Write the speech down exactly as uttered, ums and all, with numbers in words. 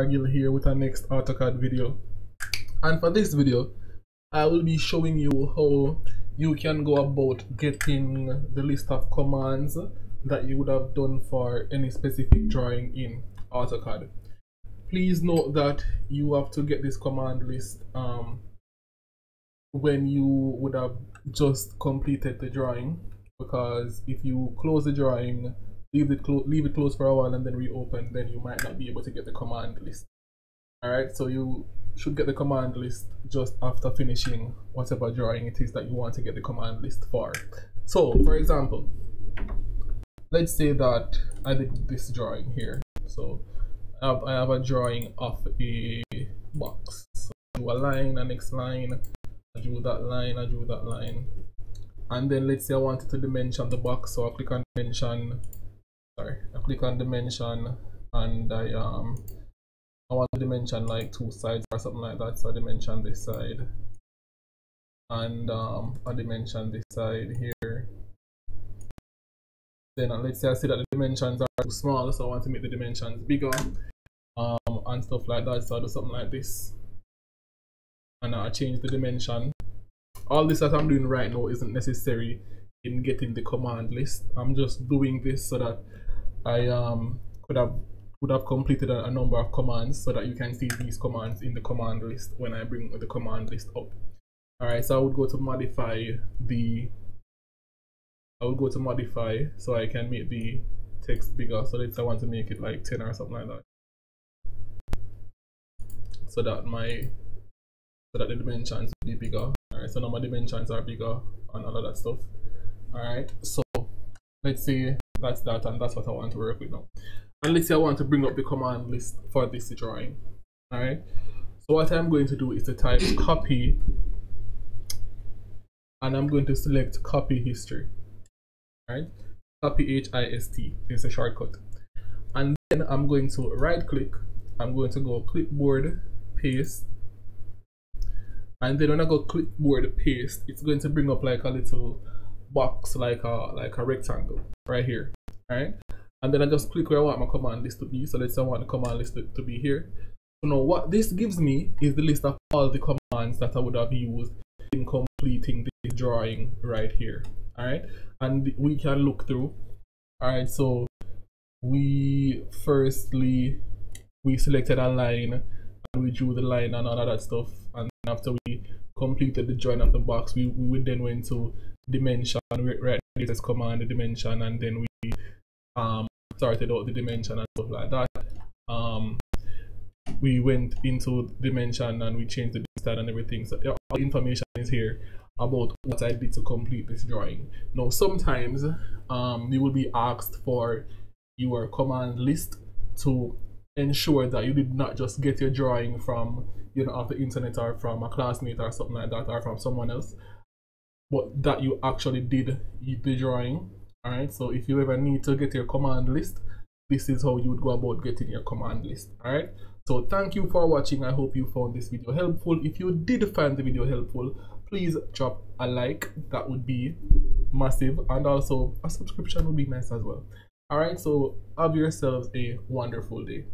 Argyle here with our next AutoCAD video. And for this video, I will be showing you how you can go about getting the list of commands that you would have done for any specific drawing in AutoCAD. Please note that you have to get this command list um, when you would have just completed the drawing, because if you close the drawing, leave it, leave it closed for a while and then reopen, then you might not be able to get the command list. Alright, so you should get the command list just after finishing whatever drawing it is that you want to get the command list for. So, for example, let's say that I did this drawing here. So, I have, I have a drawing of a box. So, I do a line, a next line, I drew that line, I drew that line. And then let's say I wanted to dimension the box, so I click on dimension. Sorry, I click on dimension and I um I want to dimension like two sides or something like that. So I dimension this side and um I dimension this side here. Then uh, let's say I see that the dimensions are too small, so I want to make the dimensions bigger um and stuff like that. So I do something like this and I change the dimension. All this that I'm doing right now isn't necessary in getting the command list. I'm just doing this so that I um could have would have completed a, a number of commands so that you can see these commands in the command list when I bring the command list up. Alright, so I would go to modify the I would go to modify so I can make the text bigger. So let's I want to make it like ten or something like that. So that my so that the dimensions will be bigger. Alright, so now my dimensions are bigger and all of that stuff. Alright, so let's say that's that and that's what I want to work with now. And let's say I want to bring up the command list for this drawing. Alright, so what I'm going to do is to type copy and I'm going to select copy history. Alright, copy H I S T is a shortcut. And then I'm going to right click, I'm going to go clipboard paste. And then when I go clipboard paste, it's going to bring up like a little box, like a like a rectangle right here. Alright, and then I just click where I want my command list to be. So let's say I want the command list to, to be here. So now what this gives me is the list of all the commands that I would have used in completing this drawing right here. Alright, and we can look through. Alright, so we firstly we selected a line and we drew the line and all of that stuff, and after we completed the join of the box, we, we would then went to dimension, right? This is command dimension, and then we um started out the dimension and stuff like that. Um we went into dimension and we changed the style and everything. So all the information is here about what I did to complete this drawing. Now sometimes um you will be asked for your command list to ensure that you did not just get your drawing from, you know, off the internet or from a classmate or something like that, or from someone else, but that you actually did the drawing. All right, so if you ever need to get your command list, this is how you would go about getting your command list. All right, so thank you for watching. I hope you found this video helpful. If you did find the video helpful, please drop a like, that would be massive, and also a subscription would be nice as well. All right, so have yourselves a wonderful day.